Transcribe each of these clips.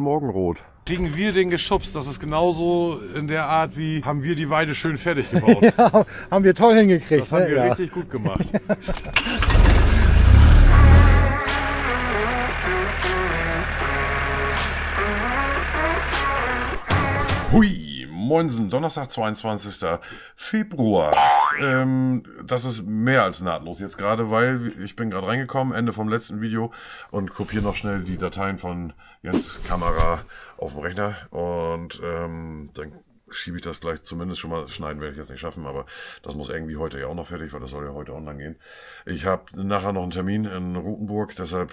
Morgenrot. Kriegen wir den geschubst, das ist genauso in der Art wie, haben wir die Weide schön fertig gebaut. Ja, haben wir toll hingekriegt. Das haben wir richtig gut gemacht. Hui, moinsen, Donnerstag, 22. Februar. Das ist mehr als nahtlos jetzt gerade, weil ich bin gerade reingekommen, Ende vom letzten Video, und kopiere noch schnell die Dateien von Jens Kamera auf dem Rechner und dann schiebe ich das gleich zumindest schon mal. Schneiden werde ich jetzt nicht schaffen, aber das muss irgendwie heute ja auch noch fertig, weil das soll ja heute online gehen. Ich habe nachher noch einen Termin in Rothenburg, deshalb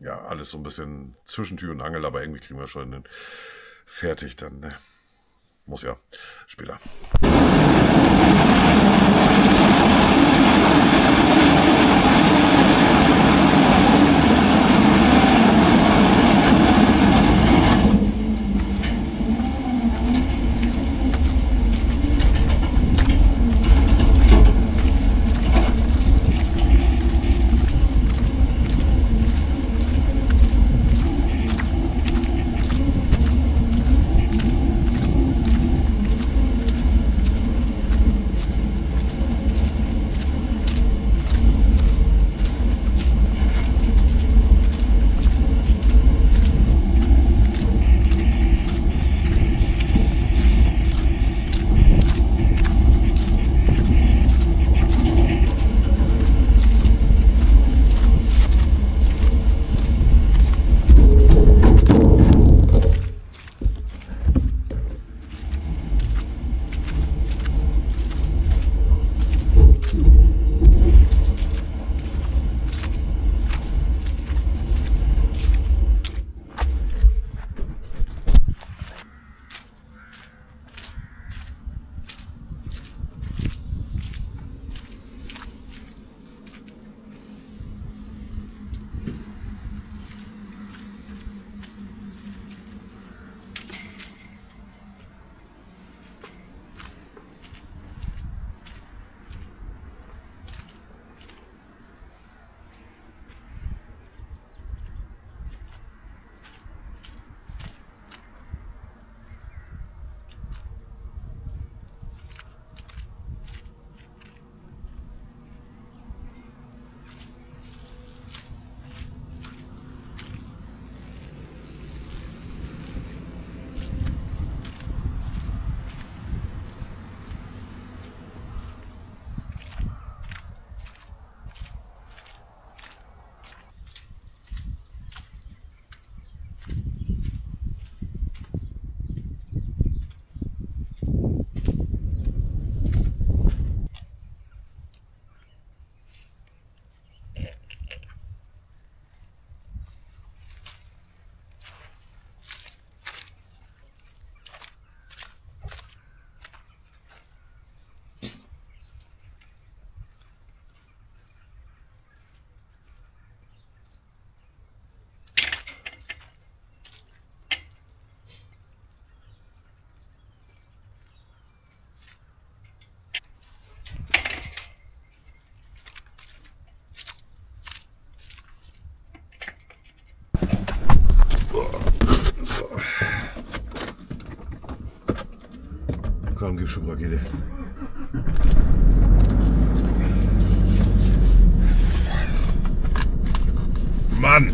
ja alles so ein bisschen zwischen Tür und Angel, aber irgendwie kriegen wir schon den fertig dann, ne? Muss ja später. Komm, gib schon Rakete. Mann!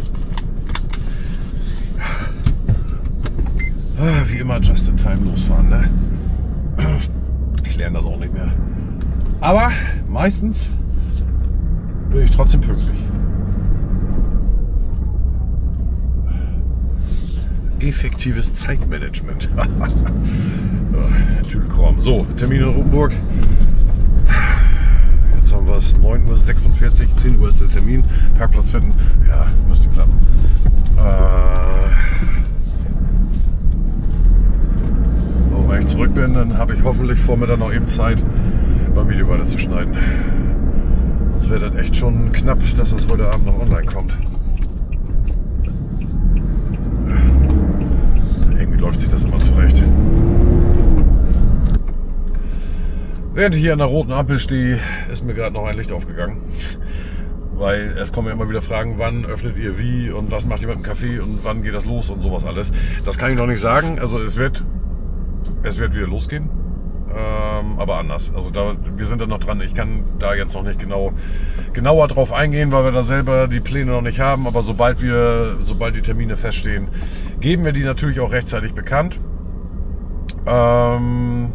Wie immer just in time losfahren, ne? Ich lerne das auch nicht mehr. Aber meistens bin ich trotzdem pünktlich. Effektives Zeitmanagement. Tüdelkram. So, Termin in Rothenburg. Jetzt haben wir es 9:46 Uhr, 10 Uhr ist der Termin. Parkplatz finden. Ja, müsste klappen. So, wenn ich zurück bin, dann habe ich hoffentlich vor mir dann noch eben Zeit, beim Video weiter zu schneiden. Sonst wäre das echt schon knapp, dass das heute Abend noch online kommt. Läuft sich das immer zurecht. Während ich hier an der roten Ampel stehe, ist mir gerade noch ein Licht aufgegangen. weil es kommen ja immer wieder Fragen, wann öffnet ihr wie und was macht ihr mit dem Kaffee und wann geht das los und sowas alles. Das kann ich noch nicht sagen, also es wird wieder losgehen, aber anders. Also da, wir sind da noch dran, ich kann da jetzt noch nicht genauer drauf eingehen, weil wir da selber die Pläne noch nicht haben, aber sobald die Termine feststehen, geben wir die natürlich auch rechtzeitig bekannt. Und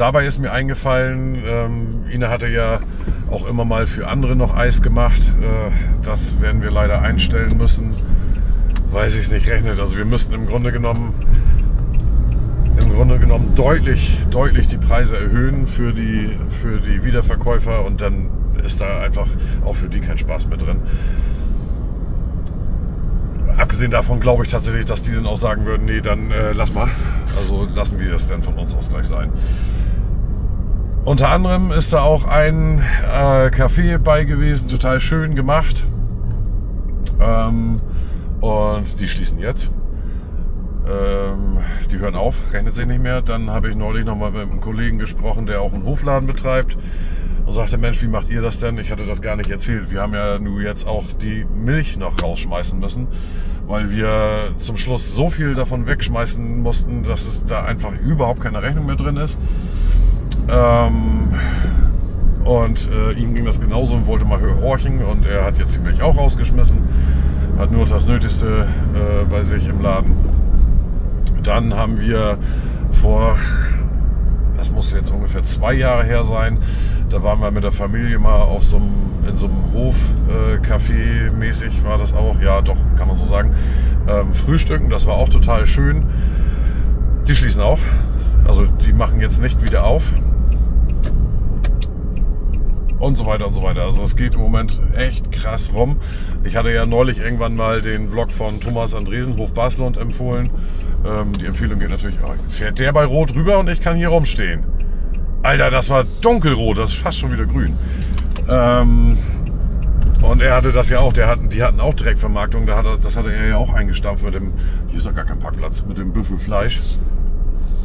dabei ist mir eingefallen, Ina hatte ja auch immer mal für andere noch Eis gemacht. Das werden wir leider einstellen müssen, weil sich's nicht rechnet. Also wir müssten im Grunde genommen deutlich die Preise erhöhen für die Wiederverkäufer, und dann ist da einfach auch für die kein Spaß mehr drin. Abgesehen davon glaube ich tatsächlich, dass die dann auch sagen würden, nee, dann lass mal. Also lassen wir es dann von uns aus gleich sein. Unter anderem ist da auch ein Café bei gewesen, total schön gemacht. Und die schließen jetzt. Die hören auf, rechnet sich nicht mehr. Dann habe ich neulich nochmal mit einem Kollegen gesprochen, der auch einen Hofladen betreibt. Und sagte, Mensch, wie macht ihr das denn? Ich hatte das gar nicht erzählt. Wir haben ja nur jetzt auch die Milch noch rausschmeißen müssen, weil wir zum Schluss so viel davon wegschmeißen mussten, dass es da einfach überhaupt keine Rechnung mehr drin ist. Und ihm ging das genauso und wollte mal horchen, und er hat jetzt die Milch auch rausgeschmissen, hat nur das Nötigste bei sich im Laden. Dann haben wir vor... Das muss jetzt ungefähr 2 Jahre her sein. Da waren wir mit der Familie mal auf in so einem Hofcafé mäßig, war das auch. Ja, doch, kann man so sagen. Frühstücken, das war auch total schön. Die schließen auch. Also die machen jetzt nicht wieder auf. Und so weiter und so weiter. Also es geht im Moment echt krass rum. Ich hatte ja neulich irgendwann mal den Vlog von Thomas Andresen, Hof Baslund, empfohlen. Die Empfehlung geht natürlich, fährt der bei Rot rüber und ich kann hier rumstehen. Alter, das war dunkelrot, das ist fast schon wieder grün. Und er hatte das ja auch, die hatten auch Direktvermarktung, das hatte er ja auch eingestampft mit dem, hier ist doch gar kein Parkplatz, mit dem Büffelfleisch.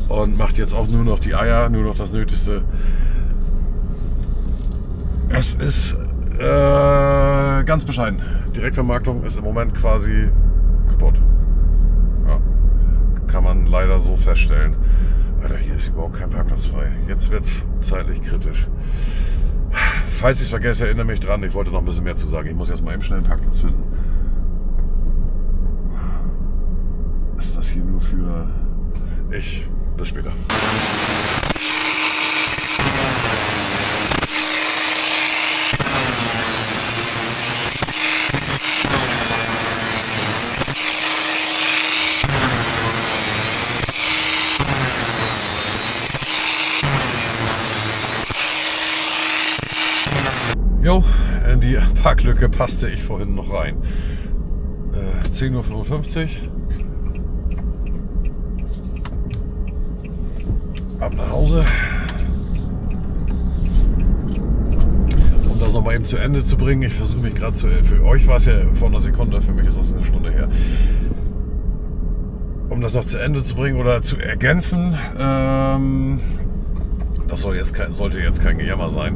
Und macht jetzt auch nur noch die Eier, nur noch das Nötigste. Es ist ganz bescheiden. Direktvermarktung ist im Moment quasi kaputt. Ja. Kann man leider so feststellen. Alter, hier ist überhaupt kein Parkplatz frei. Jetzt wird es zeitlich kritisch. Falls ich es vergesse, erinnere mich dran. Ich wollte noch ein bisschen mehr zu sagen. Ich muss jetzt mal eben schnell einen Parkplatz finden. Ist das hier nur für... Bis später. Jo, in die Parklücke passte ich vorhin noch rein. 10:55 Uhr. Ab nach Hause. Um das nochmal eben zu Ende zu bringen, ich versuche mich gerade zu... Für euch war es ja vor einer Sekunde, für mich ist das eine Stunde her. Um das noch zu Ende zu bringen oder zu ergänzen, das sollte jetzt kein Gejammer sein.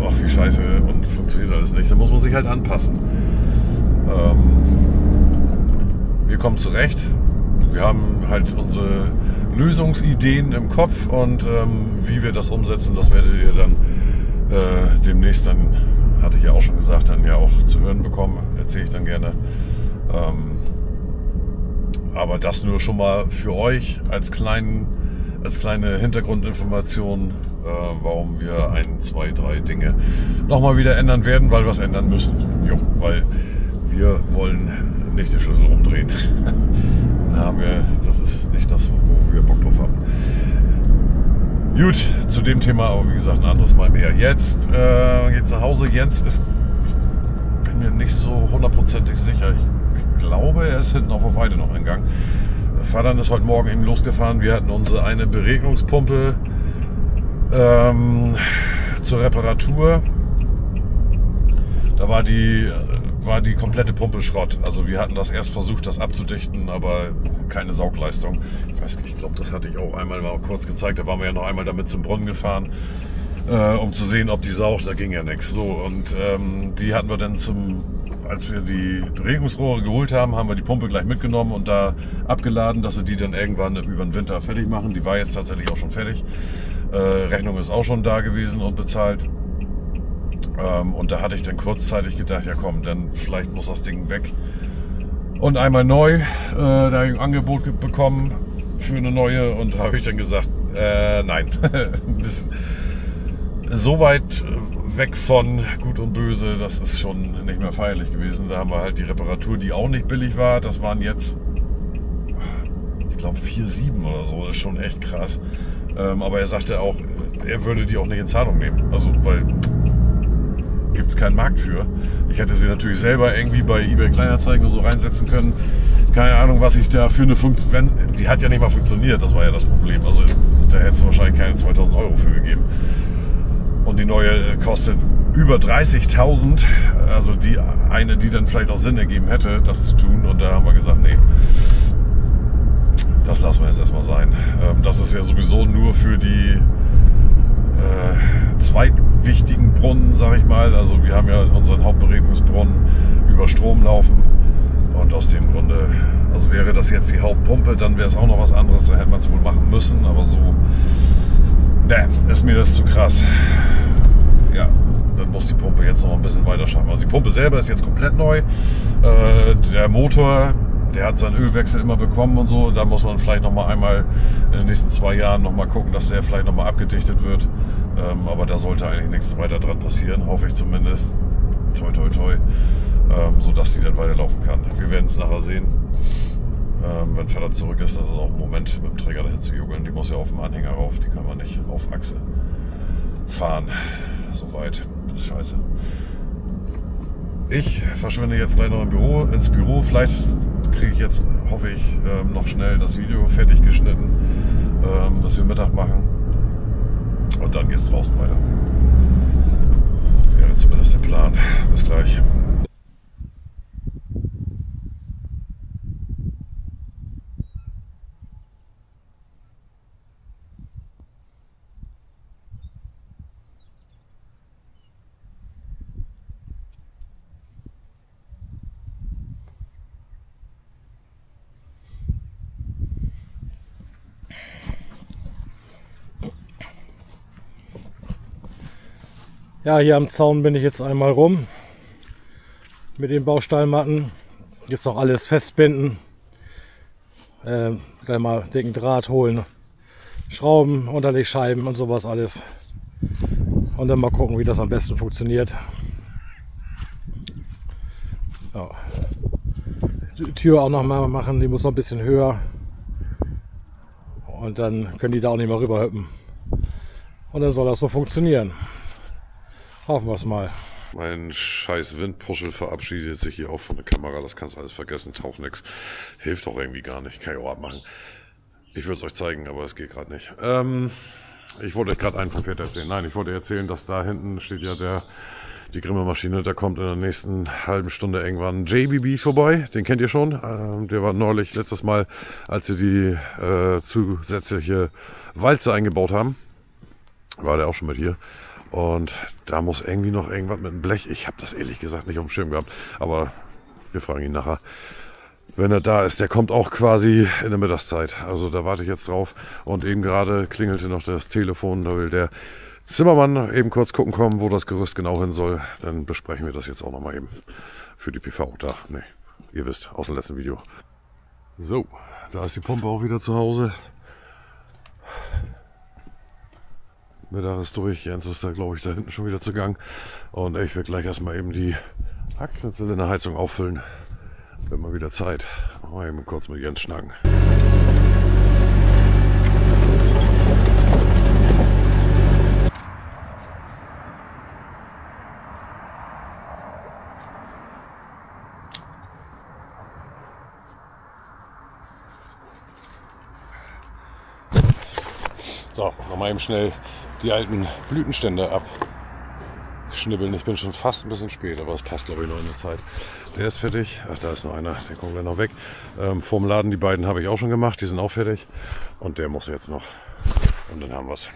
Ach, wie scheiße, und funktioniert alles nicht. Da muss man sich halt anpassen. Wir kommen zurecht. Wir haben halt unsere Lösungsideen im Kopf, und wie wir das umsetzen, das werdet ihr dann demnächst, dann hatte ich ja auch schon gesagt, dann ja auch zu hören bekommen. Erzähle ich dann gerne. Aber das nur schon mal für euch als kleine Hintergrundinformation, warum wir 1, 2, 3 Dinge nochmal wieder ändern werden, weil wir es ändern müssen. Jo, weil wir wollen nicht den Schlüssel rumdrehen. Da haben wir, das ist nicht das, wo wir Bock drauf haben. Gut, zu dem Thema aber wie gesagt ein anderes Mal mehr. Jetzt geht's nach Hause. Jens ist, bin mir nicht so hundertprozentig sicher. Ich glaube, er ist hinten auf der Weide noch eingegangen. Vater ist heute Morgen eben losgefahren. Wir hatten unsere eine Beregnungspumpe zur Reparatur. Da war die komplette Pumpe Schrott. Also wir hatten das erst versucht, das abzudichten, aber keine Saugleistung. Ich glaube, das hatte ich auch einmal mal kurz gezeigt. Da waren wir ja noch einmal damit zum Brunnen gefahren. um zu sehen, ob die saugt. Da ging ja nichts. So, und die hatten wir dann als wir die Regungsrohre geholt haben, haben wir die Pumpe gleich mitgenommen und da abgeladen, dass sie die dann irgendwann über den Winter fertig machen. Die war jetzt tatsächlich auch schon fertig. Rechnung ist auch schon da gewesen und bezahlt. Und da hatte ich dann kurzzeitig gedacht, ja komm, dann vielleicht muss das Ding weg. Und einmal neu, da habe ich ein Angebot bekommen für eine neue und habe ich dann gesagt, nein. So weit weg von Gut und Böse, das ist schon nicht mehr feierlich gewesen. Da haben wir halt die Reparatur, die auch nicht billig war. Das waren jetzt, ich glaube, 4,7 oder so. Das ist schon echt krass. Aber er sagte auch, er würde die auch nicht in Zahlung nehmen. Also, weil gibt es keinen Markt für. Ich hätte sie natürlich selber irgendwie bei eBay Kleinanzeigen oder so reinsetzen können. Keine Ahnung, was ich da für eine Funktion... Wenn, die hat ja nicht mal funktioniert, das war ja das Problem. Also da hätte es wahrscheinlich keine 2.000 € für gegeben. Und die neue kostet über 30.000. Also die eine, die dann vielleicht auch Sinn ergeben hätte, das zu tun. Und da haben wir gesagt, nee, das lassen wir jetzt erstmal sein. Das ist ja sowieso nur für die zweitwichtigen Brunnen, sag ich mal. Also wir haben ja unseren Hauptberegnungsbrunnen über Strom laufen. Und aus dem Grunde, also wäre das jetzt die Hauptpumpe, dann wäre es auch noch was anderes. Da hätte man es wohl machen müssen, aber so... Nee, ist mir das zu krass. Ja, dann muss die Pumpe jetzt noch ein bisschen weiter schaffen. Also die Pumpe selber ist jetzt komplett neu. Der Motor, der hat seinen Ölwechsel immer bekommen und so. Da muss man vielleicht noch mal einmal in den nächsten 2 Jahren noch mal gucken, dass der vielleicht noch mal abgedichtet wird. Aber da sollte eigentlich nichts weiter dran passieren, hoffe ich zumindest. Toi, toi, toi. Sodass die dann weiterlaufen kann. Wir werden es nachher sehen. Wenn Vater zurück ist, das ist auch ein Moment mit dem Träger dahin zu juggeln. Die muss ja auf dem Anhänger rauf, die kann man nicht auf Achse fahren. So weit, das ist scheiße. Ich verschwinde jetzt gleich noch ins Büro. Vielleicht kriege ich jetzt, hoffe ich, noch schnell das Video fertig geschnitten, dass wir Mittag machen. Und dann geht es draußen weiter. Wäre zumindest der Plan. Bis gleich. Ja, hier am Zaun bin ich jetzt einmal rum mit den Bausteinmatten. Jetzt noch alles festbinden, gleich mal dicken Draht holen, Schrauben, Unterlegscheiben und sowas alles. Und dann mal gucken, wie das am besten funktioniert. Ja. Die Tür auch noch mal machen, die muss noch ein bisschen höher. Und dann können die da auch nicht mehr rüber hüppen. Und dann soll das so funktionieren. Hoffen wir es mal. Mein scheiß Windpuschel verabschiedet sich hier auch von der Kamera. Das kannst du alles vergessen, taucht nichts. Hilft doch irgendwie gar nicht. Kann ich auch abmachen. Ich würde es euch zeigen, aber es geht gerade nicht. Ich wollte gerade einen Punkt erzählen. Nein, ich wollte erzählen, dass da hinten steht ja die Grimme-Maschine. Da kommt in der nächsten halben Stunde irgendwann JBB vorbei. Den kennt ihr schon. Der war neulich letztes Mal, als wir die zusätzliche Walze eingebaut haben. War der auch schon mit hier. Und da muss irgendwie noch irgendwas mit dem Blech. Ich habe das ehrlich gesagt nicht auf dem Schirm gehabt. Aber wir fragen ihn nachher. Wenn er da ist, der kommt auch quasi in der Mittagszeit. Also da warte ich jetzt drauf. Und eben gerade klingelte noch das Telefon. Da will der Zimmermann eben kurz gucken kommen, wo das Gerüst genau hin soll. Dann besprechen wir das jetzt auch nochmal eben für die PV. Da, ne, ihr wisst, aus dem letzten Video. So, da ist die Pumpe auch wieder zu Hause. Mittag ist durch, Jens ist da, glaube ich, da hinten schon wieder zu Gang. Und ich werde gleich erstmal eben die Hackschnitzel in der Heizung auffüllen. Wenn mal wieder Zeit. Mal eben kurz mit Jens schnacken. So, nochmal eben schnell die alten Blütenstände abschnibbeln. Ich bin schon fast ein bisschen spät, aber es passt, glaube ich, noch in der Zeit. Der ist fertig. Ach, da ist noch einer. Der kommt gleich noch weg. Vorm Laden, die beiden habe ich auch schon gemacht. Die sind auch fertig. Und der muss jetzt noch. Und dann haben wir es.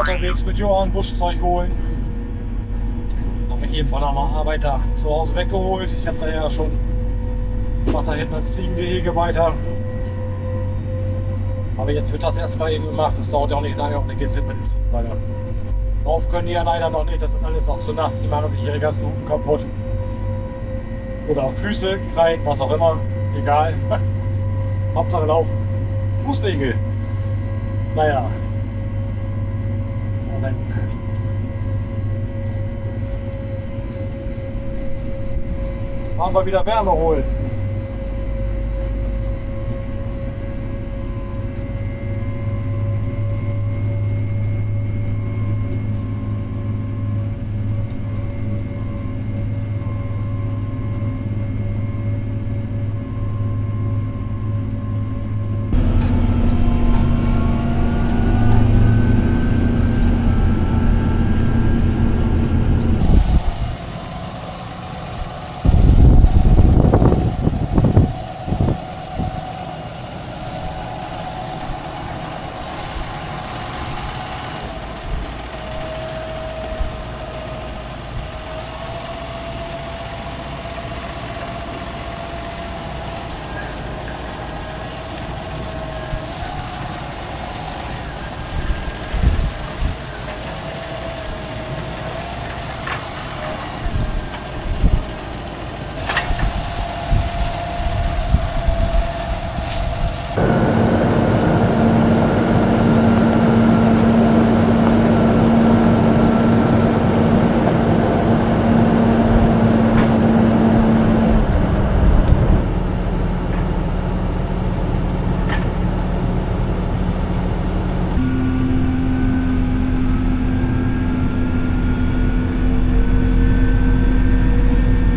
unterwegs mit Johann Buschzeug holen. Habe mich jedenfalls nach meiner Arbeit da zu Hause weggeholt. Ich habe da ja schon, mache da hinten am Ziegengehege weiter. Aber jetzt wird das erstmal eben gemacht. Das dauert ja auch nicht lange und dann geht es hinten mit dem Ziegen weiter. Drauf können die ja leider noch nicht, das ist alles noch zu nass. Die machen sich ihre ganzen Hufen kaputt. Oder Füße, Krallen, was auch immer. Egal. Hauptsache laufen. Fußnägel. Naja. Moment. Fahren wir wieder Wärme holen.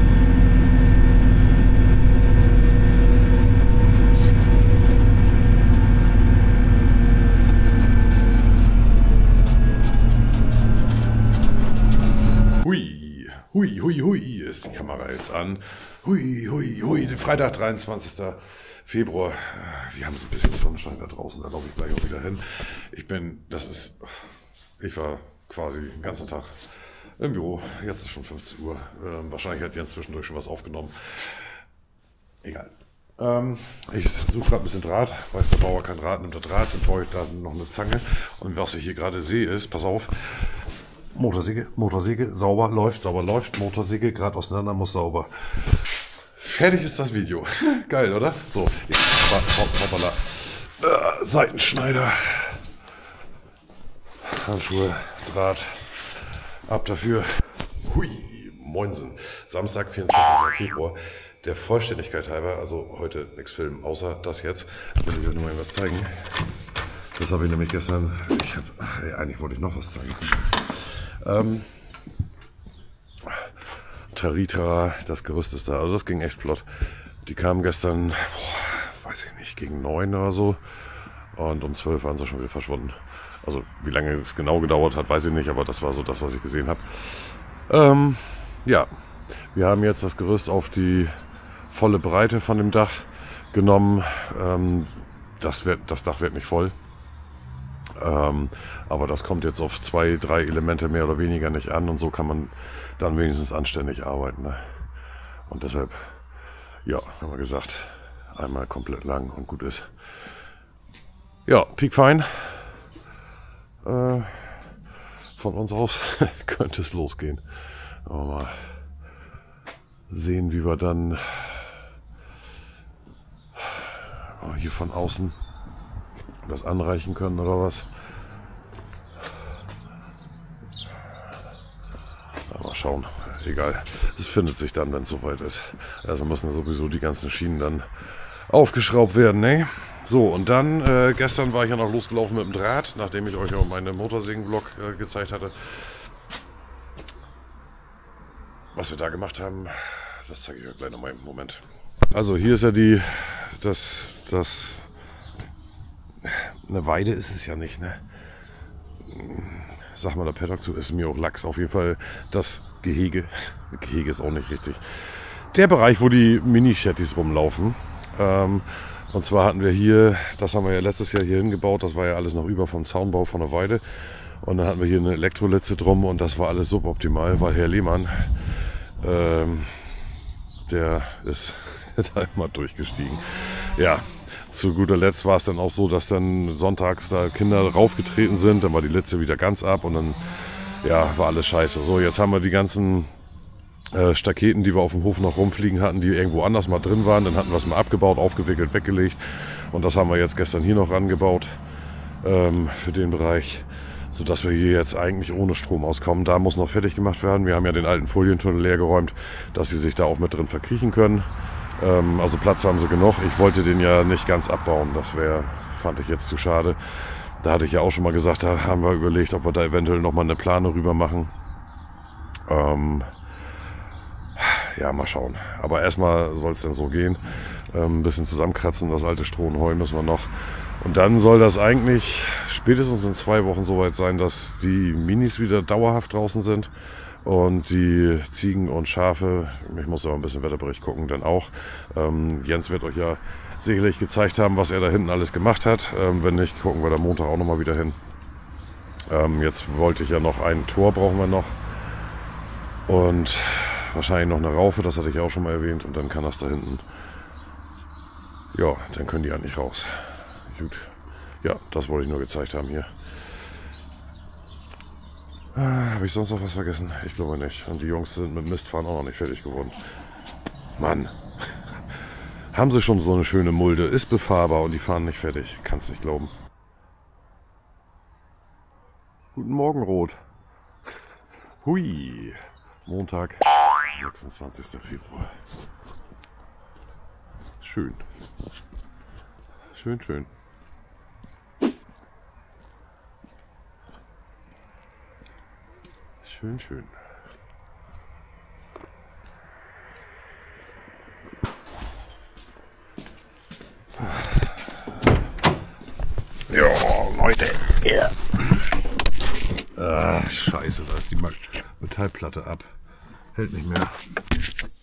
Hui, hui, hui, ist die Kamera jetzt an. Hui, hui, hui, Freitag, 23. Februar. Wir haben so ein bisschen Sonnenschein da draußen, da laufe ich gleich auch wieder hin. Ich war quasi den ganzen Tag im Büro. Jetzt ist schon 15 Uhr. Wahrscheinlich hat Jens zwischendurch schon was aufgenommen. Egal. Ich suche gerade ein bisschen Draht. Weiß der Bauer kein Draht, nimmt der Draht, dann brauche ich da noch eine Zange. Und was ich hier gerade sehe ist, pass auf, Motorsäge, sauber läuft, Motorsäge, gerade auseinander, muss sauber. Fertig ist das Video. Geil, oder? So, hoppala. Seitenschneider, Handschuhe, Draht, ab dafür. Hui, Moinsen. Samstag, 24. Februar. Der Vollständigkeit halber, also heute nichts filmen, außer das jetzt. Ich will nur mal was zeigen. Das habe ich nämlich gestern, eigentlich wollte ich noch was zeigen. Taritra, das Gerüst ist da, also das ging echt flott. Die kamen gestern, weiß ich nicht, gegen 9 oder so und um 12 waren sie schon wieder verschwunden. Also wie lange es genau gedauert hat, weiß ich nicht, aber das war so das, was ich gesehen habe. Ja, wir haben jetzt das Gerüst auf die volle Breite von dem Dach genommen. Das Dach wird nicht voll. Aber das kommt jetzt auf 2, 3 Elemente mehr oder weniger nicht an und so kann man dann wenigstens anständig arbeiten. Ne? Und deshalb, ja, haben wir gesagt, einmal komplett lang und gut ist. Ja, piekfein. Von uns aus könnte es losgehen. Mal sehen, wie wir dann hier von außen das anreichen können oder was. Mal schauen, egal. Es findet sich dann, wenn es soweit ist. Also müssen sowieso die ganzen Schienen dann aufgeschraubt werden, ne? So, und dann, gestern war ich ja noch losgelaufen mit dem Draht, nachdem ich euch ja meinen Motorsägen-Vlog gezeigt hatte. Was wir da gemacht haben, das zeige ich euch gleich nochmal im Moment. Also hier ist ja eine Weide ist es ja nicht, ne? Sag mal, der Paddock zu ist mir auch Lachs. Auf jeden Fall das Gehege. Gehege ist auch nicht richtig. Der Bereich, wo die Mini-Shetties rumlaufen. Und zwar hatten wir hier, das haben wir ja letztes Jahr hier hingebaut. Das war ja alles noch über vom Zaunbau von der Weide. Und dann hatten wir hier eine Elektrolitze drum und das war alles suboptimal, weil Herr Lehmann, der ist da immer durchgestiegen. Ja, zu guter Letzt war es dann auch so, dass dann sonntags da Kinder raufgetreten sind, dann war die Litze wieder ganz ab und dann ja, war alles scheiße. So, jetzt haben wir die ganzen Staketen, die wir auf dem Hof noch rumfliegen hatten, die irgendwo anders mal drin waren. Dann hatten wir es mal abgebaut, aufgewickelt, weggelegt und das haben wir jetzt gestern hier noch rangebaut für den Bereich, sodass wir hier jetzt eigentlich ohne Strom auskommen. Da muss noch fertig gemacht werden. Wir haben ja den alten Folientunnel leer geräumt, dass sie sich da auch mit drin verkriechen können. Also Platz haben sie genug. Ich wollte den ja nicht ganz abbauen. Das wäre, fand ich jetzt zu schade. Da hatte ich ja auch schon mal gesagt, da haben wir überlegt, ob wir da eventuell nochmal eine Plane rüber machen. Ja, mal schauen. Aber erstmal soll es dann so gehen. Ein bisschen zusammenkratzen, das alte Stroh und Heu müssen wir noch. Und dann soll das eigentlich spätestens in 2 Wochen soweit sein, dass die Minis wieder dauerhaft draußen sind und die Ziegen und Schafe, ich muss aber ein bisschen Wetterbericht gucken, dann auch. Jens wird euch ja sicherlich gezeigt haben, was er da hinten alles gemacht hat. Wenn nicht, gucken wir da Montag auch nochmal wieder hin. Jetzt wollte ich ja noch ein Tor, brauchen wir noch. Und wahrscheinlich noch eine Raufe, das hatte ich auch schon mal erwähnt. Und dann kann das da hinten, ja, dann können die ja nicht raus. Gut. Ja, das wollte ich nur gezeigt haben hier. Habe ich sonst noch was vergessen? Ich glaube nicht. Und die Jungs sind mit Mistfahren auch noch nicht fertig geworden. Mann. Haben sie schon so eine schöne Mulde, ist befahrbar und die fahren nicht fertig. Kann's nicht glauben. Guten Morgen, Rot. Hui. Montag, 26. Februar. Schön. Schön, schön. Schön, schön. Ja, Leute. Ja. Ah, scheiße, da ist die Metallplatte ab. Hält nicht mehr.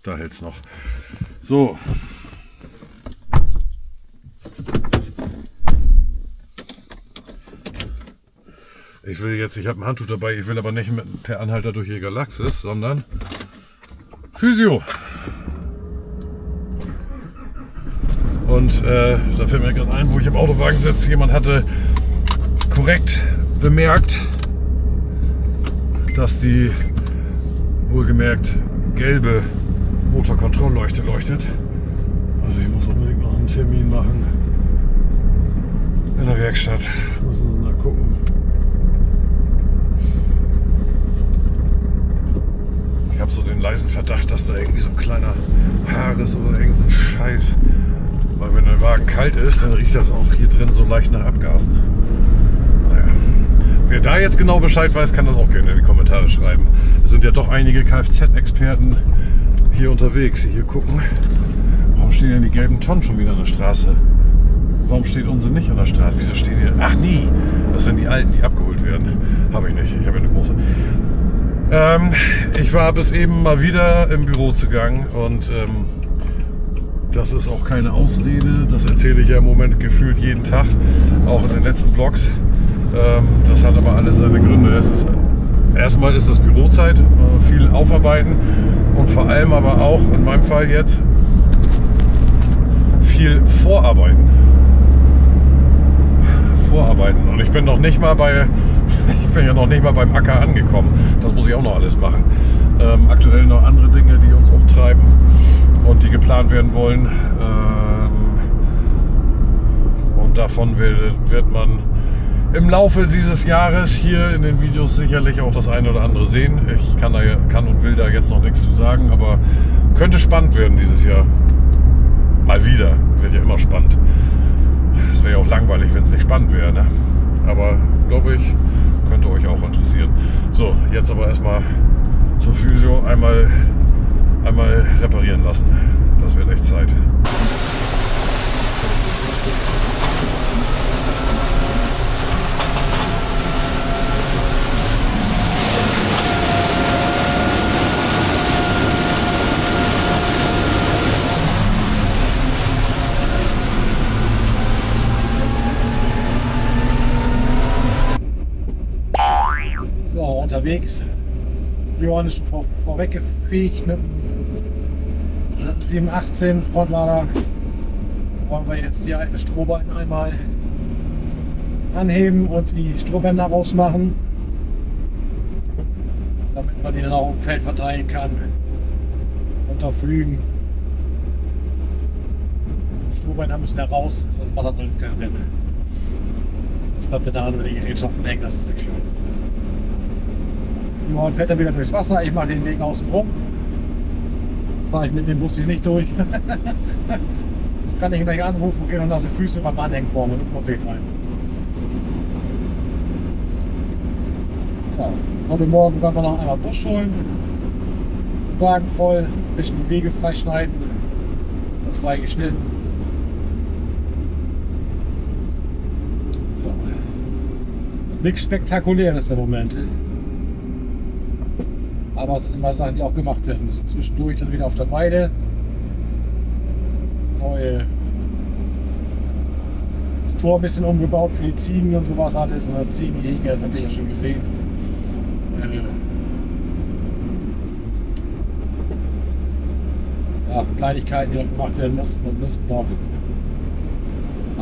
Da hält's noch. So. Ich will jetzt, ich habe ein Handtuch dabei, ich will aber nicht mit, per Anhalter durch die Galaxis, sondern Physio. Und da fällt mir gerade ein, wo ich im Autowagen sitze, jemand hatte korrekt bemerkt, dass die wohlgemerkt gelbe Motorkontrollleuchte leuchtet. Also ich muss unbedingt noch einen Termin machen in der Werkstatt. Müssen wir mal gucken. Ich habe so den leisen Verdacht, dass da irgendwie so ein kleiner Haares oder irgend so ein Scheiß. Weil wenn der Wagen kalt ist, dann riecht das auch hier drin so leicht nach Abgasen. Naja. Wer da jetzt genau Bescheid weiß, kann das auch gerne in die Kommentare schreiben. Es sind ja doch einige Kfz-Experten hier unterwegs, die hier gucken. Warum stehen denn die gelben Tonnen schon wieder an der Straße? Warum steht unsere nicht an der Straße? Wieso stehen hier? Ach nee, das sind die alten, die abgeholt werden. Habe ich nicht, ich habe ja eine große. Ich war bis eben mal wieder im Büro zugangen und das ist auch keine Ausrede, das erzähle ich ja im Moment gefühlt jeden Tag, auch in den letzten Vlogs. Das hat aber alles seine Gründe. Es ist, erstmal ist das Bürozeit, viel aufarbeiten und vor allem aber auch in meinem Fall jetzt viel vorarbeiten. Vorarbeiten und ich bin noch nicht mal bei... Ich bin ja noch nicht mal beim Acker angekommen. Das muss ich auch noch alles machen. Aktuell noch andere Dinge, die uns umtreiben und die geplant werden wollen. Und davon wird man im Laufe dieses Jahres hier in den Videos sicherlich auch das eine oder andere sehen. Ich kann und will da jetzt noch nichts zu sagen, aber könnte spannend werden dieses Jahr. Mal wieder. Wird ja immer spannend. Es wäre ja auch langweilig, wenn es nicht spannend wäre. Ne? Aber glaube ich, könnte euch auch interessieren. So, jetzt aber erstmal zur Physio einmal reparieren lassen. Das wird echt Zeit. unterwegs. Johann ist schon vorweggefegt mit dem 718 Frontlader. Wollen wir jetzt die alten Strohballen einmal anheben und die Strohbänder rausmachen, damit man die dann auch im Feld verteilen kann. Unterflügen. Die Strohbänder müssen da raus, sonst macht das alles keinen Sinn. Jetzt bleibt der Name mit den Gerätschaften hängen, das ist nicht schön. Johann fährt dann wieder durchs Wasser, ich mache den Weg außen rum. Fahre ich mit dem Bus hier nicht durch. Ich kann nicht gleich anrufen gehen und lasse Füße beim Anhängen vorne, das muss nicht sein. Ja, heute Morgen werden wir noch einmal Bus schulen. Wagen voll, ein bisschen die Wege freischneiden und freigeschnitten. So. Nichts Spektakuläres im Moment. Aber es sind immer Sachen, die auch gemacht werden müssen. Zwischendurch dann wieder auf der Weide. Das Tor ein bisschen umgebaut für die Ziegen und sowas alles. Und das Ziegenhege, das habt ihr ja schon gesehen. Ja, Kleinigkeiten, die noch gemacht werden mussten und müssen noch.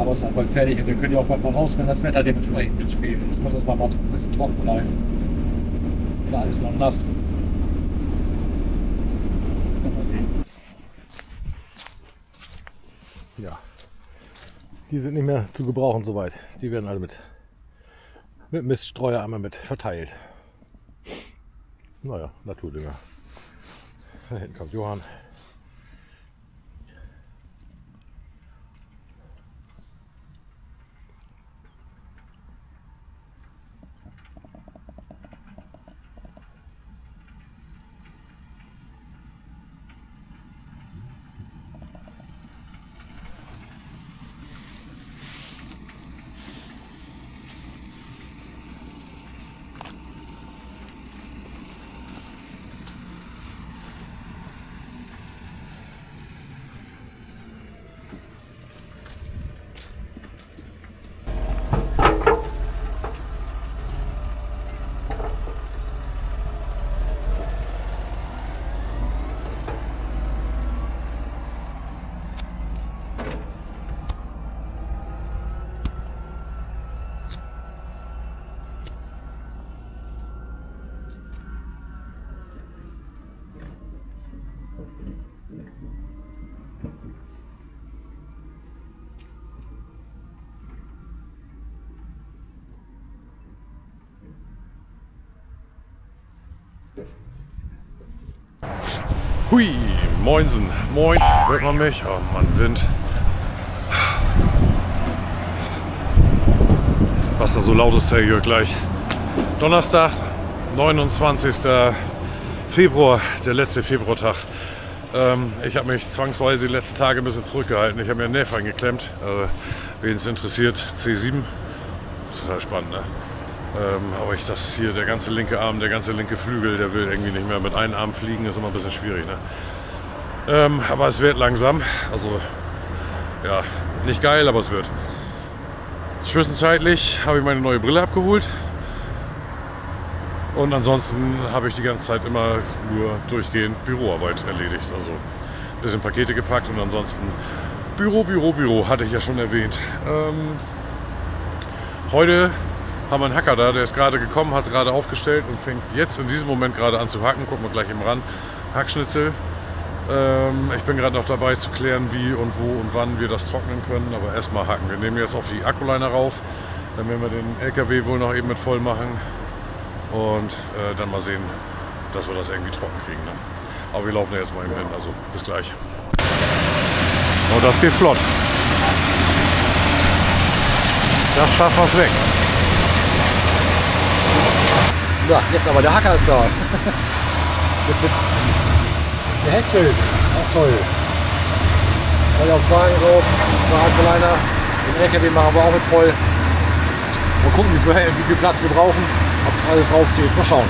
Aber es ist halt bald fertig und wir können ja auch bald mal raus, wenn das Wetter dementsprechend mitspielt. Es muss erstmal ein bisschen trocken bleiben. Klar, ist noch nass. Mal sehen. Ja, die sind nicht mehr zu gebrauchen soweit. Die werden alle mit Miststreuer einmal mit verteilt. Naja, Naturdünger. Da hinten kommt Johann. Hui, moinsen, moin, hört man mich? Oh Mann, Wind. Was da so laut ist, zeige ich euch gleich. Donnerstag, 29. Februar, der letzte Februartag. Ich habe mich zwangsweise die letzten Tage ein bisschen zurückgehalten. Ich habe mir einen Nerv eingeklemmt. Also, wen es interessiert, C7. Total spannend, ne? Aber ich das hier, der ganze linke Arm, der ganze linke Flügel, der will irgendwie nicht mehr mit einem Arm fliegen, ist immer ein bisschen schwierig. Ne? Aber es wird langsam, also ja, nicht geil, aber es wird. Zwischenzeitlich habe ich meine neue Brille abgeholt und ansonsten habe ich die ganze Zeit immer nur durchgehend Büroarbeit erledigt. Also ein bisschen Pakete gepackt und ansonsten Büro, Büro, Büro, hatte ich ja schon erwähnt. Heute haben wir einen Hacker da, der ist gerade gekommen, hat es gerade aufgestellt und fängt jetzt in diesem Moment gerade an zu hacken. Gucken wir gleich eben ran. Hackschnitzel. Ich bin gerade noch dabei zu klären, wie und wo und wann wir das trocknen können, aber erstmal hacken. Wir nehmen jetzt auf die Akkuleine rauf, dann werden wir den LKW wohl noch eben mit voll machen und dann mal sehen, dass wir das irgendwie trocken kriegen. Ne? Aber wir laufen ja jetzt mal eben hin, also bis gleich. Oh, das geht flott. Das schafft was weg. Ja, jetzt aber der Hacker ist da. Der häckselt. Auch toll. Voll auf Wagen drauf, zwei Alkoliner. Den LKW machen wir auch mit voll. Mal gucken, wie viel Platz wir brauchen, ob das alles raufgeht. Mal schauen.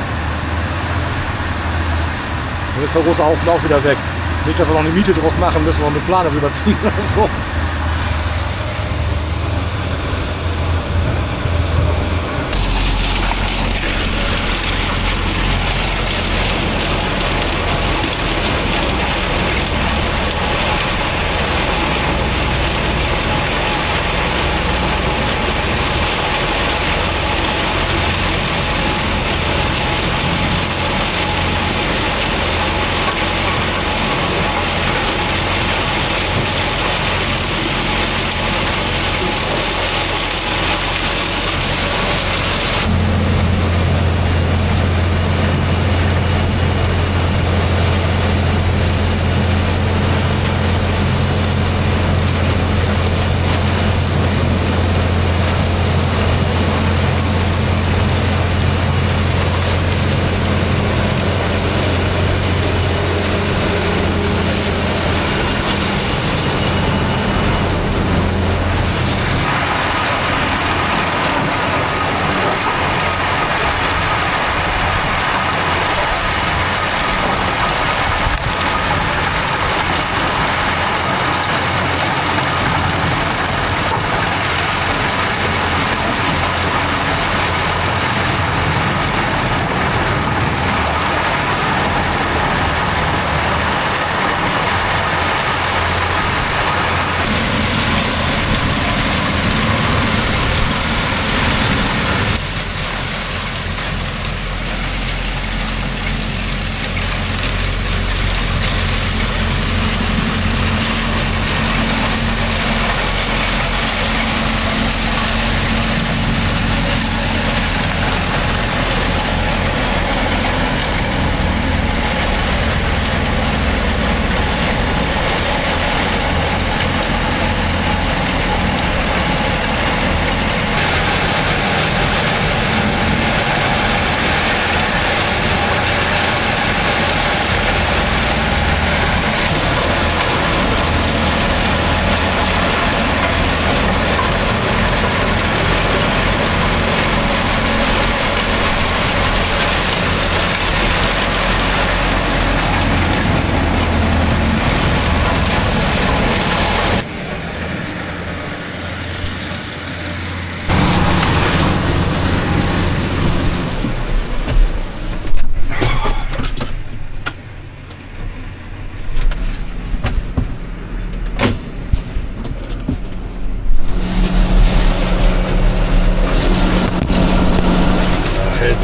Und jetzt ist der große Haufen auch wieder weg. Nicht, dass wir noch eine Miete draus machen, müssen wir mit Planer rüberziehen oder so.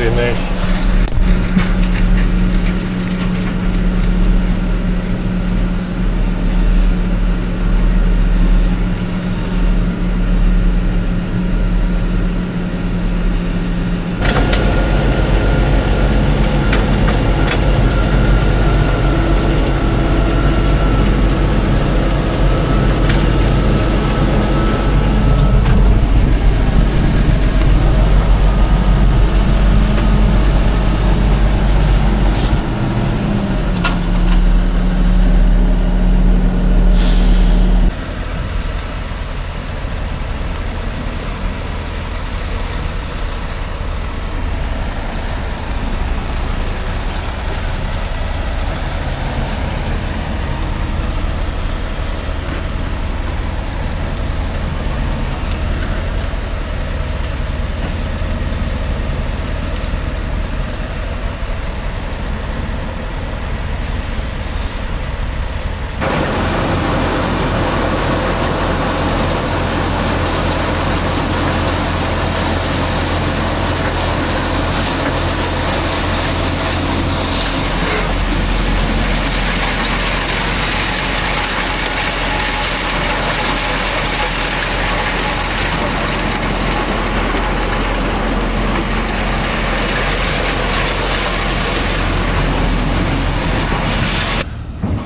sie nicht.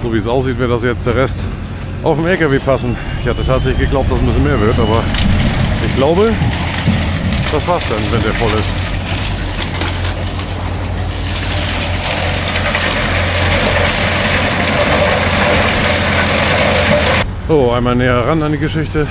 So wie es aussieht, wird das jetzt der Rest auf dem LKW passen. Ich hatte tatsächlich geglaubt, dass ein bisschen mehr wird, aber ich glaube, das passt dann, wenn der voll ist. So, einmal näher ran an die Geschichte.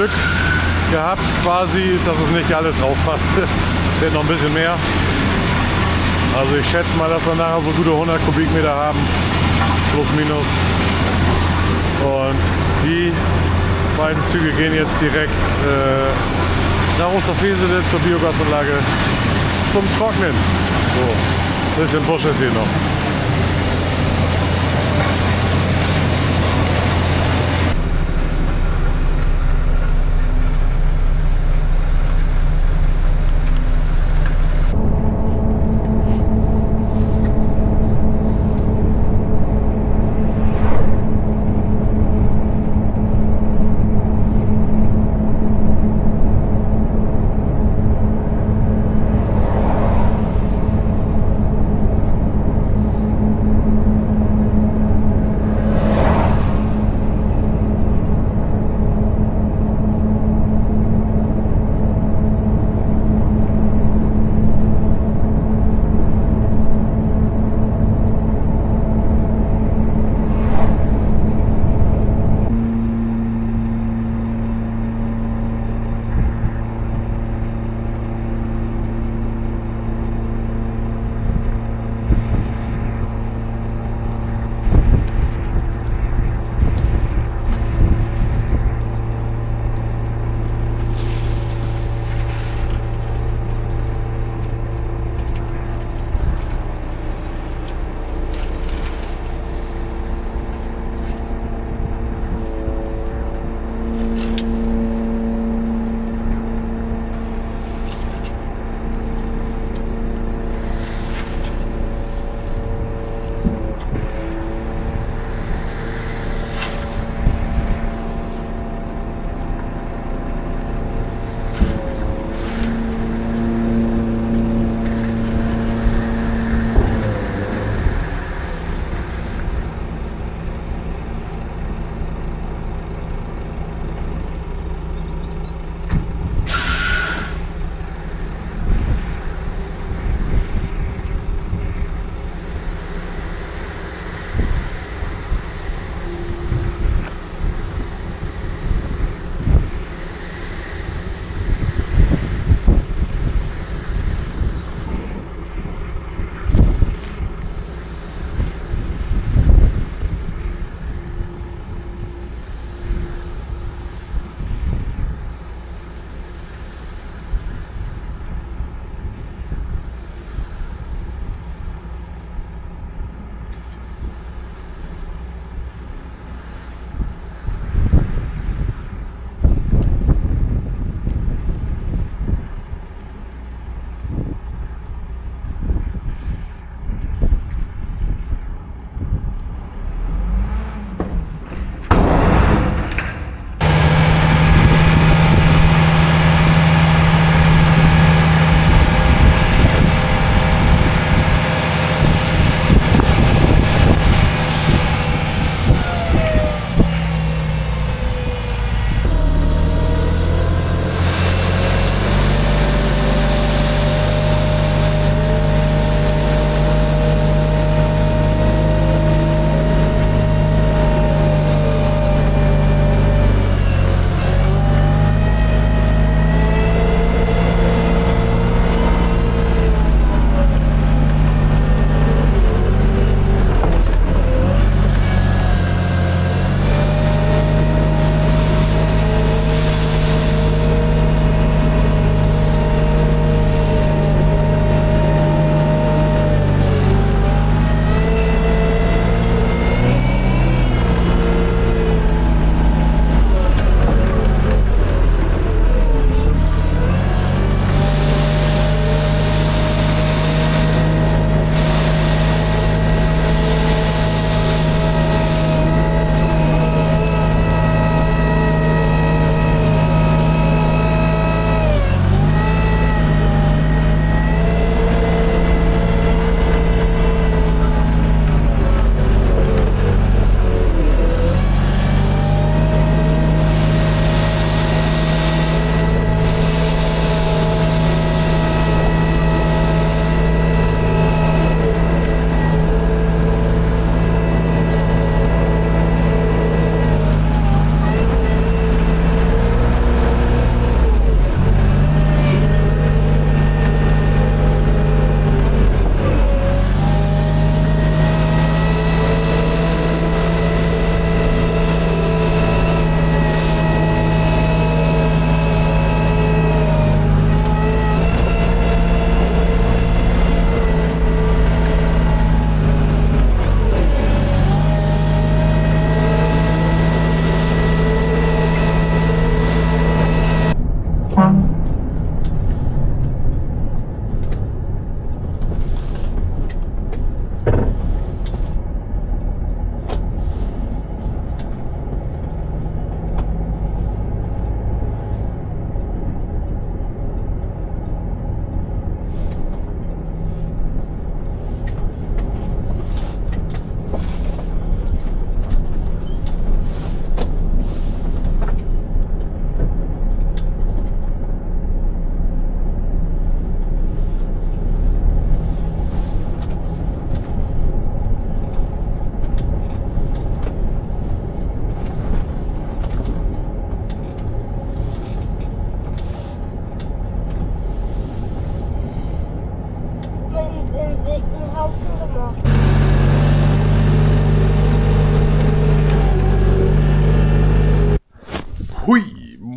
Glück gehabt quasi, dass es nicht alles draufpasst. Wird noch ein bisschen mehr. Also ich schätze mal, dass wir nachher so gute 100 Kubikmeter haben, plus minus. Und die beiden Züge gehen jetzt direkt nach Osterfelsinthe zur Biogasanlage zum Trocknen. So, ein bisschen Busch ist hier noch.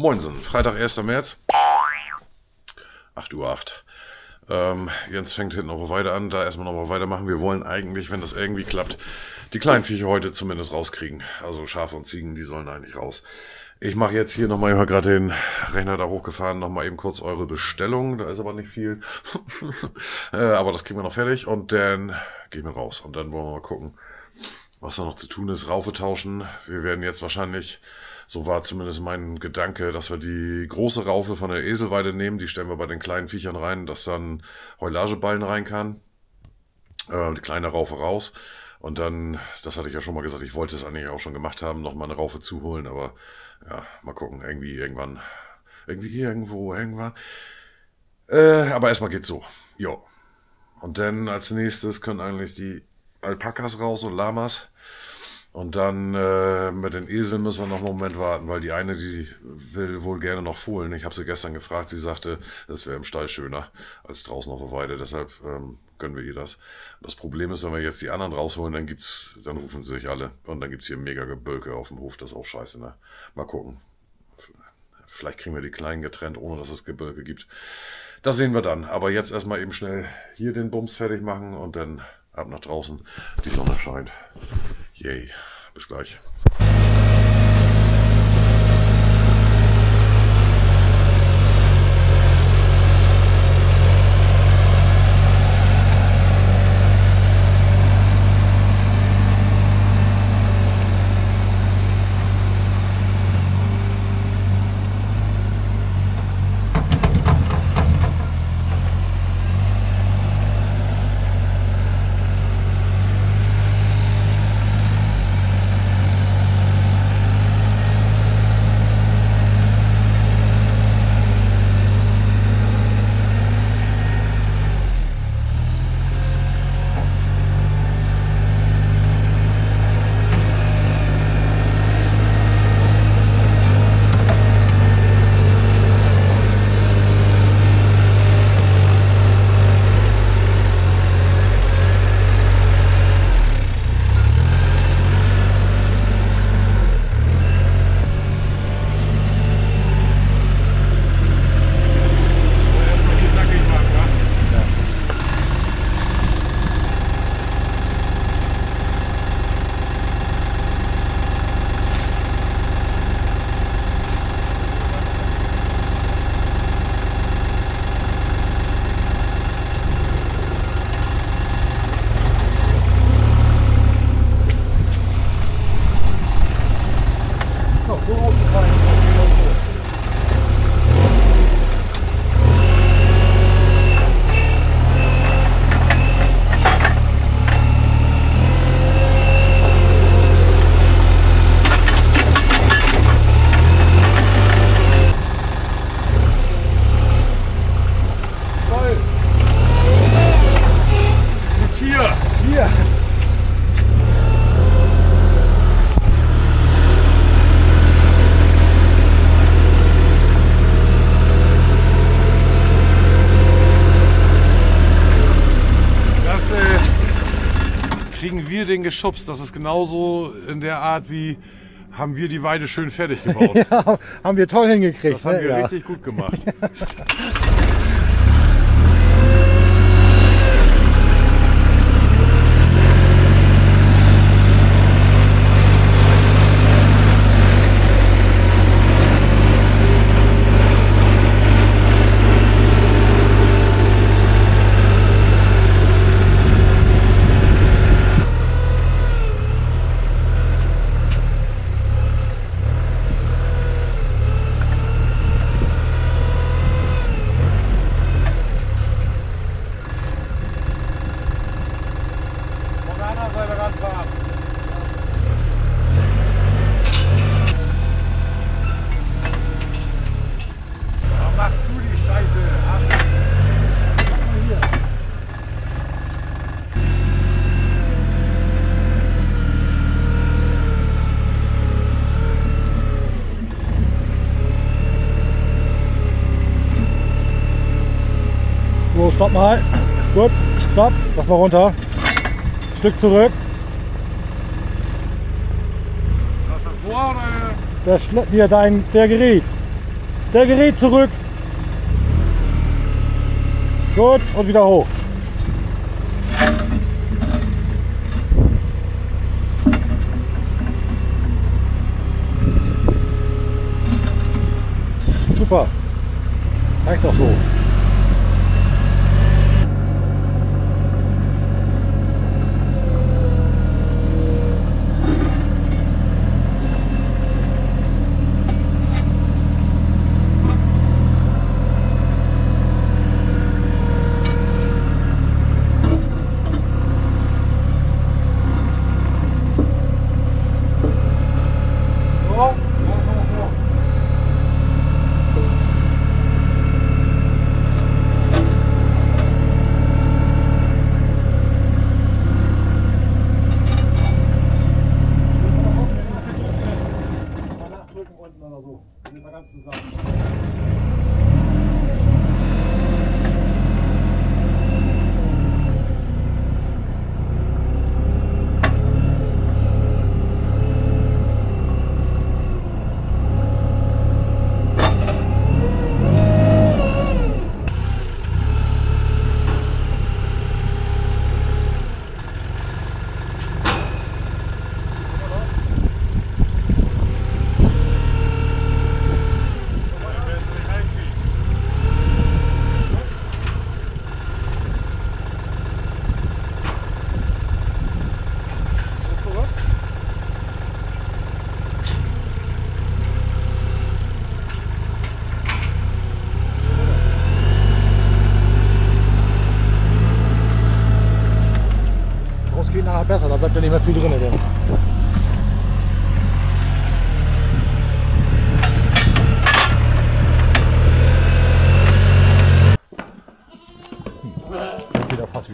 Moinsen, Freitag, 1. März, 8.08 Uhr. Jens fängt hinten nochmal weiter an, da erstmal nochmal weitermachen. Wir wollen eigentlich, wenn das irgendwie klappt, die kleinen Viecher heute zumindest rauskriegen. Also Schafe und Ziegen, die sollen eigentlich raus. Ich mache jetzt hier nochmal, ich habe gerade den Rechner da hochgefahren, nochmal eben kurz eure Bestellung. Da ist aber nicht viel. Aber das kriegen wir noch fertig und dann gehen wir raus. Und dann wollen wir mal gucken, was da noch zu tun ist. Raufe tauschen. Wir werden jetzt wahrscheinlich, so war zumindest mein Gedanke, dass wir die große Raufe von der Eselweide nehmen. Die stellen wir bei den kleinen Viechern rein, dass dann Heulageballen rein kann. Die kleine Raufe raus. Und dann, das hatte ich ja schon mal gesagt, ich wollte es eigentlich auch schon gemacht haben, nochmal eine Raufe zuholen. Aber ja, mal gucken, irgendwann. Aber erstmal geht's so. Jo. Und dann als nächstes können eigentlich die Alpakas raus und Lamas. Und dann mit den Eseln müssen wir noch einen Moment warten, weil die eine, die will wohl gerne noch fohlen. Ich habe sie gestern gefragt, sie sagte, das wäre im Stall schöner als draußen auf der Weide. Deshalb gönnen wir ihr das. Das Problem ist, wenn wir jetzt die anderen rausholen, dann rufen sie sich alle. Und dann gibt es hier mega Gebölke auf dem Hof, das ist auch scheiße, ne? Mal gucken. Vielleicht kriegen wir die Kleinen getrennt, ohne dass es Gebölke gibt. Das sehen wir dann. Aber jetzt erstmal eben schnell hier den Bums fertig machen und dann ab nach draußen. Die Sonne scheint. Yay. Bis gleich. Den geschubst. Das ist genauso in der Art, wie haben wir die Weide schön fertig gebaut. Ja, haben wir toll hingekriegt. Das haben wir richtig gut gemacht. Stopp mal. Gut, stopp. Lass mal runter. Ein Stück zurück. Was ist das Rohr oder? Das schleppt hier dein Gerät. Der gerät zurück. Gut, und wieder hoch. Super. Reicht doch so. Besser, da bleibt ja nicht mehr viel drin.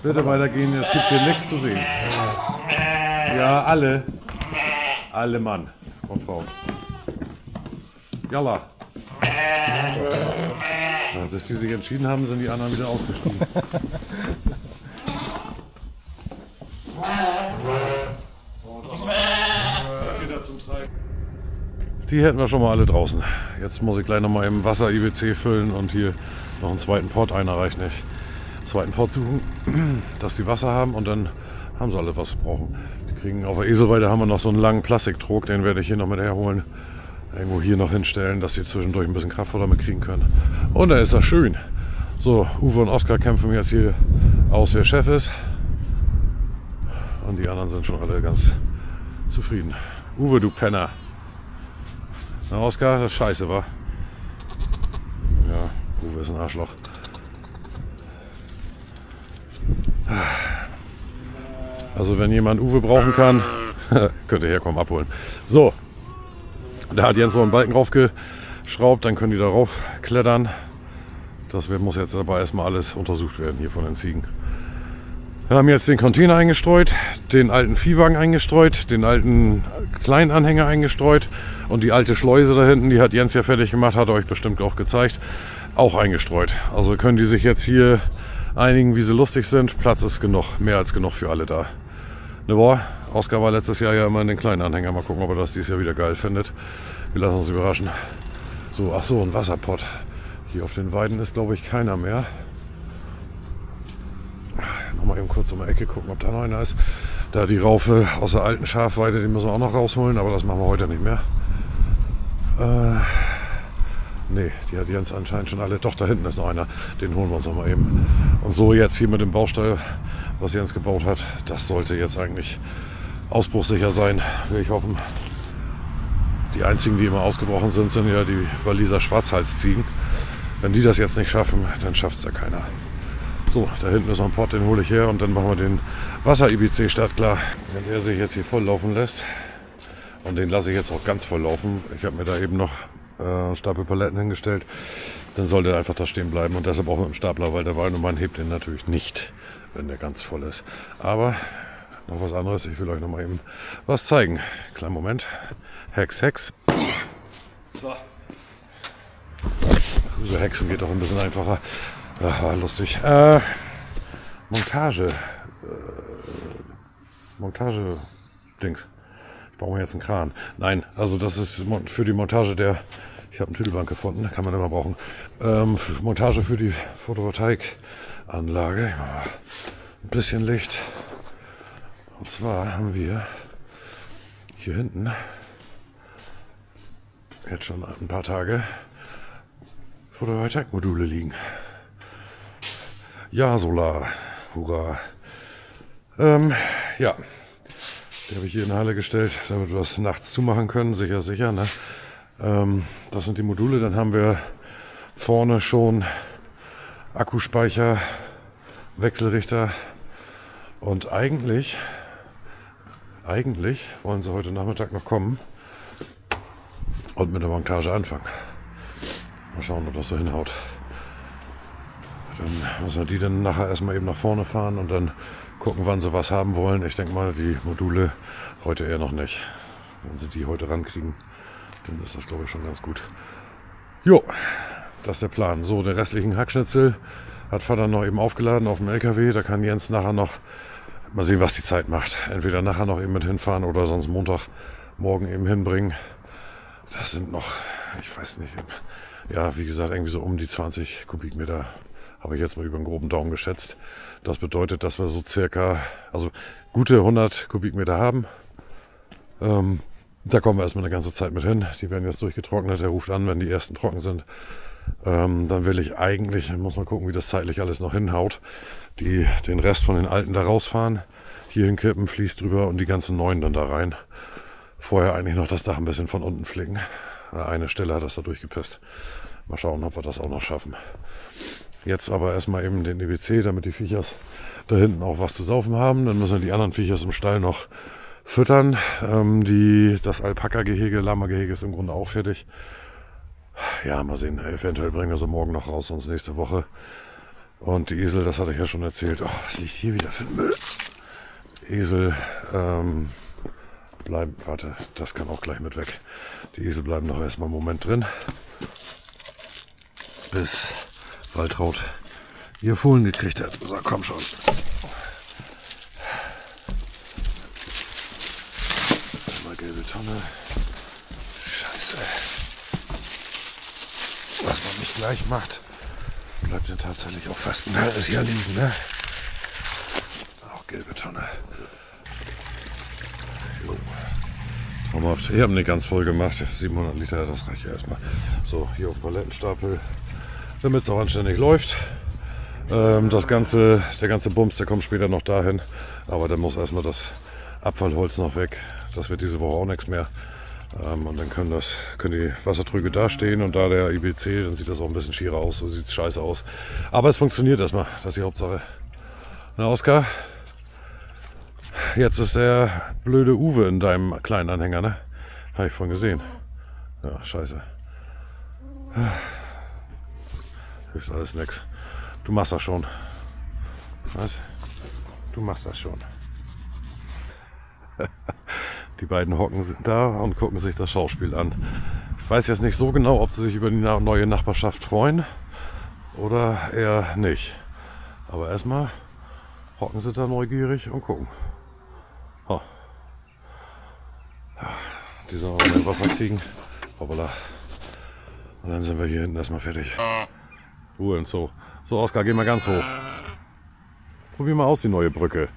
Bitte weitergehen, es gibt hier nichts zu sehen. Ja, alle Mann und Frau. Jalla. Ja, bis die sich entschieden haben, sind die anderen wieder aufgestiegen. Die hätten wir schon mal alle draußen. Jetzt muss ich gleich noch mal im Wasser IBC füllen und hier noch einen zweiten Port ein, reicht nicht. Einen zweiten Port suchen, dass die Wasser haben und dann haben sie alles, was sie brauchen. Die kriegen auf der Eselweide haben wir noch so einen langen Plastiktrog, den werde ich hier noch mit herholen. Irgendwo hier noch hinstellen, dass sie zwischendurch ein bisschen Kraftfutter mit kriegen können. Und dann ist das schön. So, Uwe und Oskar kämpfen jetzt hier aus, wer Chef ist. Und die anderen sind schon alle ganz zufrieden. Uwe, du Penner. Na Oskar, das ist scheiße, wa? Ja, Uwe ist ein Arschloch. Also wenn jemand Uwe brauchen kann, könnt ihr herkommen, abholen. So, da hat Jens noch einen Balken raufgeschraubt, dann können die da rauf klettern. Das muss jetzt aber erstmal alles untersucht werden hier von den Ziegen. Wir haben jetzt den Container eingestreut, den alten Viehwagen eingestreut, den alten Kleinanhänger eingestreut und die alte Schleuse da hinten, die hat Jens ja fertig gemacht, hat er euch bestimmt auch gezeigt, auch eingestreut. Also können die sich jetzt hier einigen, wie sie lustig sind. Platz ist genug, mehr als genug für alle da. Ne, boah, Oskar war letztes Jahr ja immer in den Kleinanhänger. Mal gucken, ob er das dieses Jahr wieder geil findet. Wir lassen uns überraschen. So, ach so, ein Wasserpott. Hier auf den Weiden ist, glaube ich, keiner mehr. Mal eben kurz um die Ecke gucken, ob da noch einer ist. Da die Raufe aus der alten Schafweide, die müssen wir auch noch rausholen, aber das machen wir heute nicht mehr. Ne, die hat Jens anscheinend schon alle. Doch, da hinten ist noch einer, den holen wir uns noch mal eben. Und so jetzt hier mit dem Baustall, was Jens gebaut hat, das sollte jetzt eigentlich ausbruchsicher sein, will ich hoffen. Die einzigen, die immer ausgebrochen sind ja die Walliser Schwarzhalsziegen. Wenn die das jetzt nicht schaffen, dann schafft es ja keiner. So, da hinten ist noch ein Pott, den hole ich her und dann machen wir den Wasser-IBC startklar. Wenn er sich jetzt hier voll laufen lässt, und den lasse ich jetzt auch ganz voll laufen, ich habe mir da eben noch einen Stapel Paletten hingestellt, dann soll der einfach da stehen bleiben und deshalb auch mit dem Stapler, weil der Walnumann hebt den natürlich nicht, wenn der ganz voll ist. Aber noch was anderes, ich will euch noch mal eben was zeigen. Kleinen Moment. Hex, Hex. So. So Hexen geht doch ein bisschen einfacher. Aha, lustig. Montage. Montage-Dings. Ich brauche mir jetzt einen Kran. Nein, also das ist für die Montage der Ich habe eine Tüdelbank gefunden, kann man immer brauchen. Montage für die Photovoltaikanlage. Ein bisschen Licht. Und zwar haben wir hier hinten jetzt schon ein paar Tage Photovoltaikmodule liegen. Ja, Solar. Hurra. Ja. Die habe ich hier in Halle gestellt, damit wir das nachts zumachen können. Sicher, sicher. Ne? Das sind die Module. Dann haben wir vorne schon Akkuspeicher, Wechselrichter. Und eigentlich wollen sie heute Nachmittag noch kommen und mit der Montage anfangen. Mal schauen, ob das so hinhaut. Dann müssen wir die dann nachher erstmal eben nach vorne fahren und dann gucken, wann sie was haben wollen. Ich denke mal, die Module heute eher noch nicht. Wenn sie die heute rankriegen, dann ist das, glaube ich, schon ganz gut. Jo, das ist der Plan. So, den restlichen Hackschnitzel hat Vater noch eben aufgeladen auf dem LKW. Da kann Jens nachher noch mal sehen, was die Zeit macht. Entweder nachher noch eben mit hinfahren oder sonst Montagmorgen eben hinbringen. Das sind noch, ich weiß nicht, ja, wie gesagt, irgendwie so um die 20 Kubikmeter habe ich jetzt mal über den groben Daumen geschätzt. Das bedeutet, dass wir so circa, also gute 100 Kubikmeter haben. Da kommen wir erstmal eine ganze Zeit mit hin. Die werden jetzt durchgetrocknet. Er ruft an, wenn die ersten trocken sind. Dann will ich eigentlich, muss man gucken, wie das zeitlich alles noch hinhaut, den Rest von den alten da rausfahren, hier hinkippen, Vlies drüber und die ganzen neuen dann da rein. Vorher eigentlich noch das Dach ein bisschen von unten flicken. Eine Stelle hat das da durchgepisst. Mal schauen, ob wir das auch noch schaffen. Jetzt aber erstmal eben den EBC, damit die Viechers da hinten auch was zu saufen haben. Dann müssen wir die anderen Viechers im Stall noch füttern. Das Alpaka-Gehege, Lama-Gehege ist im Grunde auch fertig. Ja, mal sehen. Eventuell bringen wir sie morgen noch raus, sonst nächste Woche. Und die Esel, das hatte ich ja schon erzählt. Oh, was liegt hier wieder für ein Müll? Esel bleiben. Warte, das kann auch gleich mit weg. Die Esel bleiben noch erstmal einen Moment drin. Bis Waltraud ihr Fohlen gekriegt hat. So, komm schon. Einmal gelbe Tonne. Scheiße. Was man nicht gleich macht, bleibt dann tatsächlich auch fast ein halbes Jahr liegen, ne? Auch gelbe Tonne. Jo. Traumhaft. Wir haben nicht ganz voll gemacht. 700 Liter, das reicht ja erstmal. So, hier auf dem Palettenstapel, damit es auch anständig läuft. Der ganze Bums, der kommt später noch dahin. Aber dann muss erstmal das Abfallholz noch weg. Das wird diese Woche auch nichts mehr. Und dann können die Wassertrüge da stehen und da der IBC, dann sieht das auch ein bisschen schierer aus, so sieht es scheiße aus. Aber es funktioniert erstmal, das ist die Hauptsache. Na Oskar, jetzt ist der blöde Uwe in deinem kleinen Anhänger, ne? Habe ich vorhin gesehen. Ja, scheiße. Hilft alles nix. Du machst das schon. Was? Du machst das schon. Die beiden hocken da und gucken sich das Schauspiel an. Ich weiß jetzt nicht so genau, ob sie sich über die neue Nachbarschaft freuen oder eher nicht. Aber erstmal hocken sie da neugierig und gucken. Oh. Die sind auch in den Wasserziegen. Hoppala. Und dann sind wir hier hinten erstmal fertig. Ruhe und so. So, Oskar, geh mal ganz hoch. Probier mal aus die neue Brücke.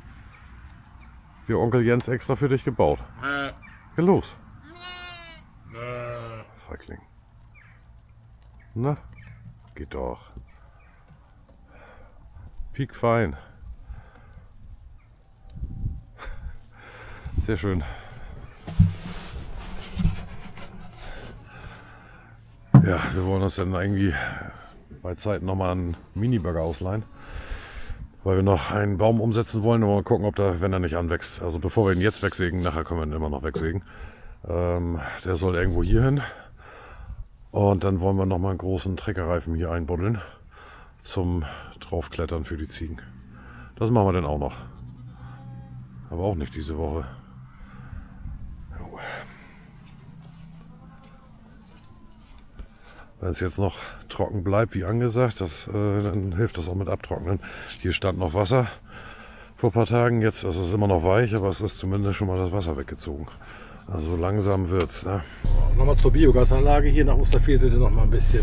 Wie Onkel Jens extra für dich gebaut. Geh los. Feigling. Na, geht doch. Piekfein. Sehr schön. Ja, wir wollen uns dann irgendwie bei Zeit nochmal einen Mini-Burger ausleihen, weil wir noch einen Baum umsetzen wollen und mal gucken, ob da, wenn er nicht anwächst. Also bevor wir ihn jetzt wegsägen, nachher können wir ihn immer noch wegsägen. Der soll irgendwo hier hin. Und dann wollen wir nochmal einen großen Treckerreifen hier einbuddeln zum draufklettern für die Ziegen. Das machen wir dann auch noch. Aber auch nicht diese Woche. Wenn es jetzt noch trocken bleibt, wie angesagt, dann hilft das auch mit Abtrocknen. Hier stand noch Wasser vor ein paar Tagen. Jetzt ist es immer noch weich, aber es ist zumindest schon mal das Wasser weggezogen. Also langsam wird's, ne? Nochmal zur Biogasanlage hier nach Osterfelsinthe noch mal ein bisschen.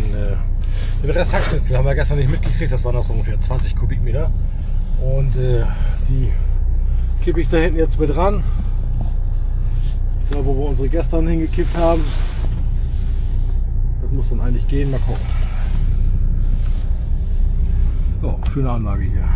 Den Rest Hackschnitzel haben wir gestern nicht mitgekriegt, das waren noch so ungefähr 20 Kubikmeter. Und die kippe ich da hinten jetzt mit ran. Da wo wir unsere gestern hingekippt haben. Das muss dann eigentlich gehen, mal gucken. So, schöne Anlage hier.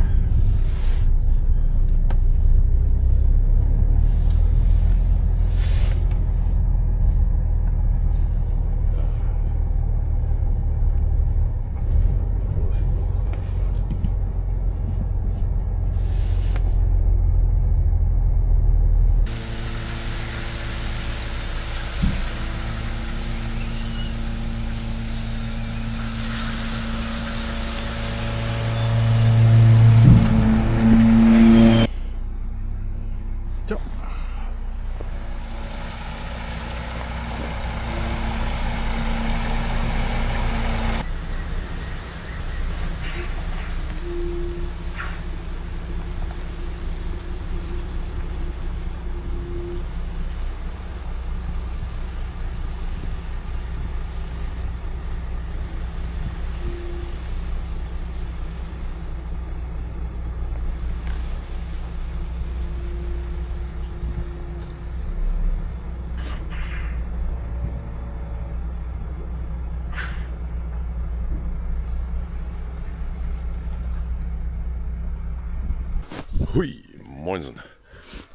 Hui, Moinsen.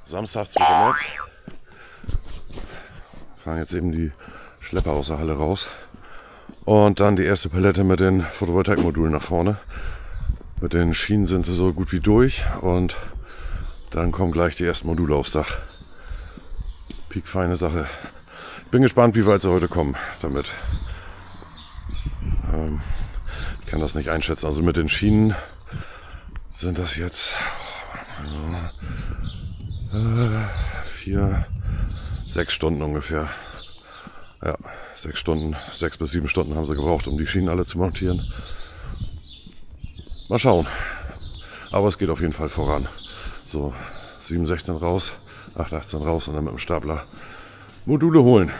Samstag, 2. März. Fahren jetzt eben die Schlepper aus der Halle raus. Und dann die erste Palette mit den Photovoltaikmodulen nach vorne. Mit den Schienen sind sie so gut wie durch. Und dann kommen gleich die ersten Module aufs Dach. Piekfeine Sache. Ich bin gespannt, wie weit sie heute kommen damit. Ich kann das nicht einschätzen. Also mit den Schienen sind das jetzt... 6 Stunden ungefähr. Ja, 6 bis 7 Stunden haben sie gebraucht, um die Schienen alle zu montieren. Mal schauen. Aber es geht auf jeden Fall voran. So, 7,16 raus, 8,18 raus und dann mit dem Stapler Module holen.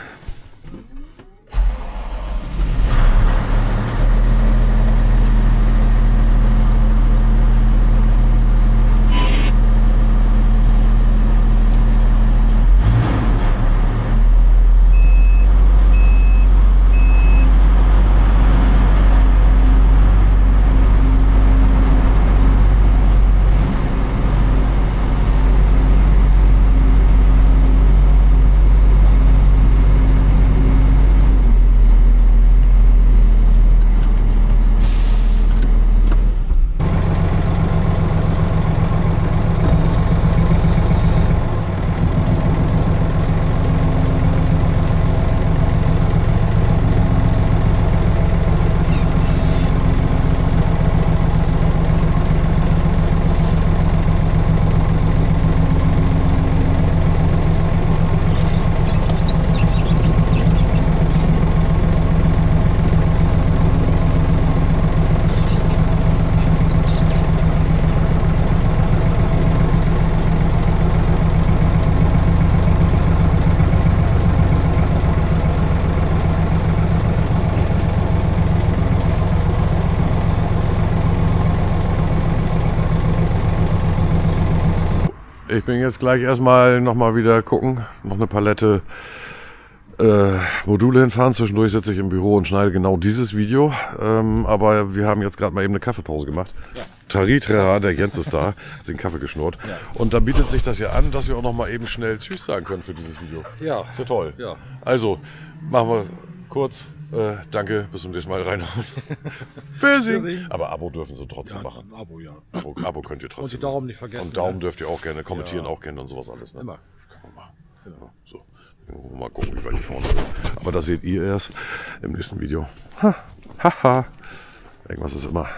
Ich bin jetzt gleich erstmal nochmal wieder gucken, noch eine Palette Module hinfahren. Zwischendurch sitze ich im Büro und schneide genau dieses Video. Aber wir haben jetzt gerade mal eben eine Kaffeepause gemacht. Ja. Taritra, der Jens ist da, hat den Kaffee geschnurrt. Ja. Und da bietet sich das ja an, dass wir auch nochmal eben schnell Tschüss sagen können für dieses Video. Ja. Ist ja toll. Ja. Also, machen wir kurz. Danke, bis zum nächsten Mal, reinhauen. Für Sie. Aber Abo dürfen Sie trotzdem machen. Abo, ja. Abo könnt ihr trotzdem. Und die Daumen nicht vergessen. Und Daumen dürft ihr auch gerne, kommentieren auch gerne und sowas alles. Ne? Immer. Kann man machen. Ja. So. Mal gucken, wie weit die vorne sind. Aber das seht ihr erst im nächsten Video. Ha, ha, ha. Irgendwas ist immer.